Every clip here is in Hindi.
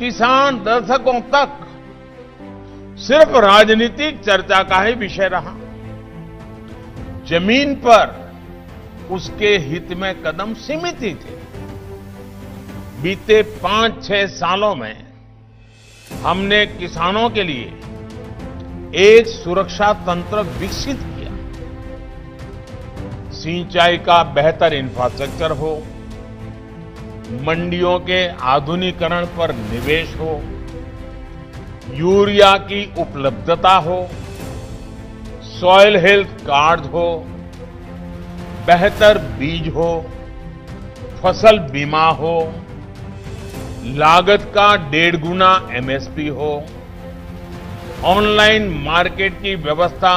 किसान दशकों तक सिर्फ राजनीतिक चर्चा का ही विषय रहा। जमीन पर उसके हित में कदम सीमित ही थे। बीते 5-6 सालों में हमने किसानों के लिए एक सुरक्षा तंत्र विकसित किया। सिंचाई का बेहतर इंफ्रास्ट्रक्चर हो, मंडियों के आधुनिकीकरण पर निवेश हो, यूरिया की उपलब्धता हो, सॉयल हेल्थ कार्ड हो, बेहतर बीज हो, फसल बीमा हो, लागत का 1.5 गुना एमएसपी हो, ऑनलाइन मार्केट की व्यवस्था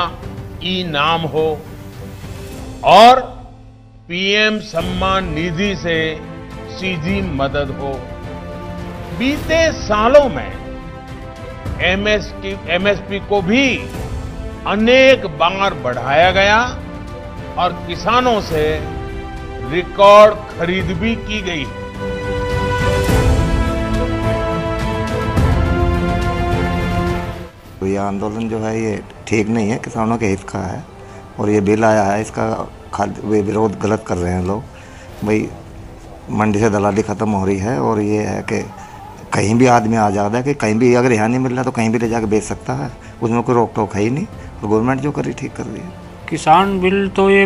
ई नाम हो और पीएम सम्मान निधि से सीधी मदद हो। बीते सालों में एमएसपी को भी अनेक बार बढ़ाया गया और किसानों से रिकॉर्ड खरीद भी की गई। ये आंदोलन जो है ये ठीक नहीं है, किसानों के हित का है और ये बिल आया है इसका वे विरोध गलत कर रहे हैं लोग। भाई मंडी से दलाली खत्म हो रही है और ये है कि कहीं भी आदमी आ जाता है कि कहीं भी अगर यहाँ नहीं मिल रहा तो कहीं भी ले जाकर बेच सकता है, उसमें कोई रोक टोक है ही नहीं और गवर्नमेंट जो करी ठीक कर रही है। किसान बिल तो ये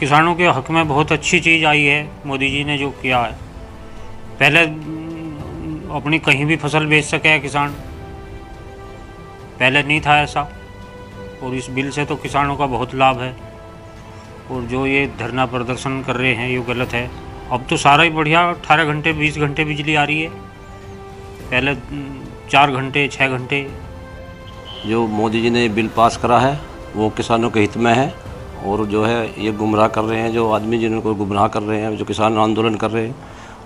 किसानों के हक में बहुत अच्छी चीज़ आई है। मोदी जी ने जो किया है, पहले अपनी कहीं भी फसल बेच सके किसान, पहले नहीं था ऐसा और इस बिल से तो किसानों का बहुत लाभ है। और जो ये धरना प्रदर्शन कर रहे हैं ये गलत है। अब तो सारा ही बढ़िया 18 घंटे 20 घंटे बिजली आ रही है, पहले 4 घंटे 6 घंटे। जो मोदी जी ने बिल पास करा है वो किसानों के हित में है और जो है ये गुमराह कर रहे हैं, जो आदमी जिनको गुमराह कर रहे हैं, जो किसान आंदोलन कर रहे हैं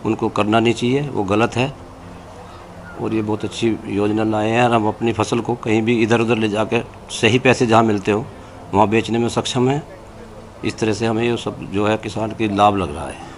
उनको करना नहीं चाहिए, वो गलत है। और ये बहुत अच्छी योजना लाए हैं और हम अपनी फसल को कहीं भी इधर उधर ले जाकर सही पैसे जहाँ मिलते हो वहाँ बेचने में सक्षम हैं। इस तरह से हमें ये सब जो है किसान के लाभ लग रहा है।